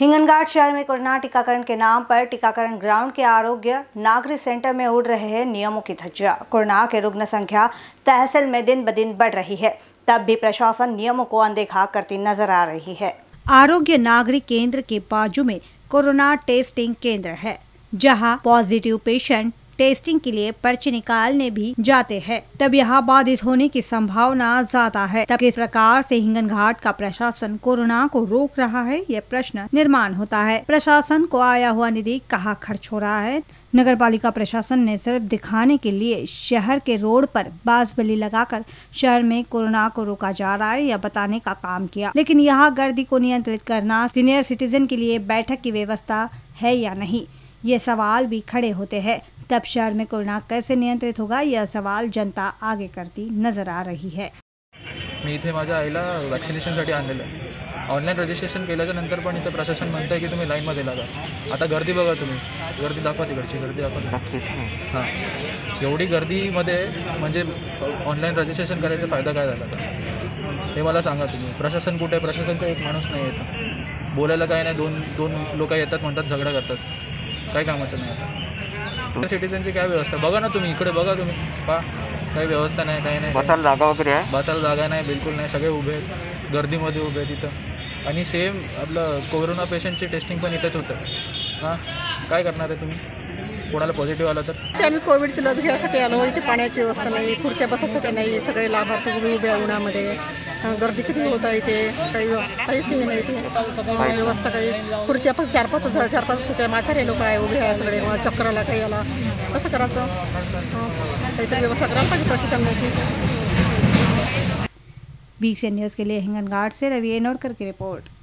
हिंगनघाट शहर में कोरोना टीकाकरण के नाम पर टीकाकरण ग्राउंड के आरोग्य नागरिक सेंटर में उड़ रहे हैं नियमों की धज्जियां। कोरोना के रुग्ण संख्या तहसील में दिन ब दिन बढ़ रही है, तब भी प्रशासन नियमों को अनदेखा करती नजर आ रही है। आरोग्य नागरिक केंद्र के बाजू में कोरोना टेस्टिंग केंद्र है, जहाँ पॉजिटिव पेशेंट टेस्टिंग के लिए पर्ची निकालने भी जाते हैं, तब यहाँ बाधित होने की संभावना ज्यादा है। तब किस प्रकार से हिंगनघाट का प्रशासन कोरोना को रोक रहा है, यह प्रश्न निर्माण होता है। प्रशासन को आया हुआ निधि कहाँ खर्च हो रहा है? नगरपालिका प्रशासन ने सिर्फ दिखाने के लिए शहर के रोड पर बांस-बल्ली लगाकर शहर में कोरोना को रोका जा रहा है यह बताने का काम किया, लेकिन यहाँ गर्दी को नियंत्रित करना, सीनियर सिटीजन के लिए बैठक की व्यवस्था है या नहीं, ये सवाल भी खड़े होते हैं। तब शहर में कोरोना कैसे नियंत्रित होगा, यह सवाल जनता आगे करती नजर आ रही है। मी इथे माझा आईला वॅक्सिनेशनसाठी आणलेलं, ऑनलाईन रजिस्ट्रेशन केल्याच्या नंतर पण इथे प्रशासन म्हणतंय की तुम्ही लाईनमध्ये लागा। आता गर्दी बघा, तुम्ही गर्दी दाखवा, तिकडची गर्दी आपण हां एवढी गर्दीमध्ये म्हणजे ऑनलाईन रजिस्ट्रेशन करायचा फायदा काय झाला आता, हे मला सांगा तुम्ही। प्रशासन कुठे? प्रशासनचा एक माणूस नाही येत बोलायला, काय नाही, दोन लोक येतात म्हणतात झगडा करतात, काय कामाचं नाही आता। सिटीजनची काय व्यवस्था बघा ना तुम्ही, इकडे बघा तुम्ही, काही व्यवस्था नाही, काही नाही, बसायला जागा वगैरे आहे, बसायला जागा नाही, बिलकुल नाही, सगळे उभे आहेत गर्दीमध्ये उभे तिथं। आणि सेम आपलं कोरोना पेशंटची टेस्टिंग पण इथंच होतं, हां काय करणार आहे तुम्ही कोणाला पॉझिटिव्ह आला तर? ते आम्ही कोविडची लस घ्यायसाठी आलो, इथे पाण्याची व्यवस्था नाही, खुर्च्या बसायसाठी नाही, सगळे लाभार्थी उभे आहे उन्हामध्ये, गर्दी किती होत आहे इथे, काही काहीच नाही इथे व्यवस्था, काही खुर्च्या पण 4-5 खुर्च्या, म्हातारे लोक आहे उभे आहे सगळे, चक्राला काही आला, कसं करायचं? काहीतरी व्यवस्था करायला पाहिजे प्रशासनाची। BCN न्यूज़ के लिए हिंगनघाट से रवि एनोरकर की रिपोर्ट।